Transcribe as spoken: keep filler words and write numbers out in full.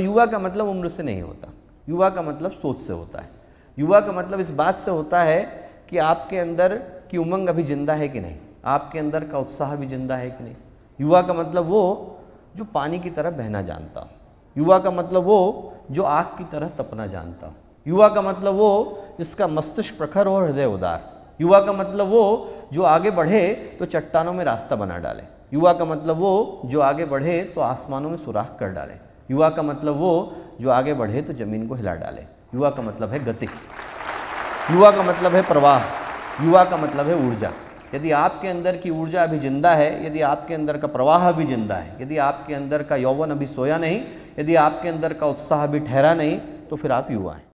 और युवा का मतलब उम्र से नहीं होता, युवा का मतलब सोच से होता है, युवा का मतलब इस बात से होता है कि आपके अंदर की उमंग अभी जिंदा है कि नहीं, आपके अंदर का उत्साह भी जिंदा है कि नहीं। युवा का मतलब वो जो पानी की तरह बहना जानता हो, युवा का मतलब वो जो आग की तरह तपना जानता हो, युवा का मतलब वो जिसका मस्तिष्क प्रखर हो, हृदय उदार। युवा का मतलब वो जो आगे बढ़े तो चट्टानों में रास्ता बना डाले, युवा का मतलब वो जो आगे बढ़े तो आसमानों में सुराख कर डाले, युवा का मतलब वो जो आगे बढ़े तो ज़मीन को हिला डाले। युवा का मतलब है गति, युवा का मतलब है प्रवाह, युवा का मतलब है ऊर्जा। यदि आपके अंदर की ऊर्जा अभी जिंदा है, यदि आपके अंदर का प्रवाह अभी जिंदा है, यदि आपके अंदर का यौवन अभी सोया नहीं, यदि आपके अंदर का उत्साह अभी ठहरा नहीं, तो फिर आप युवा हैं।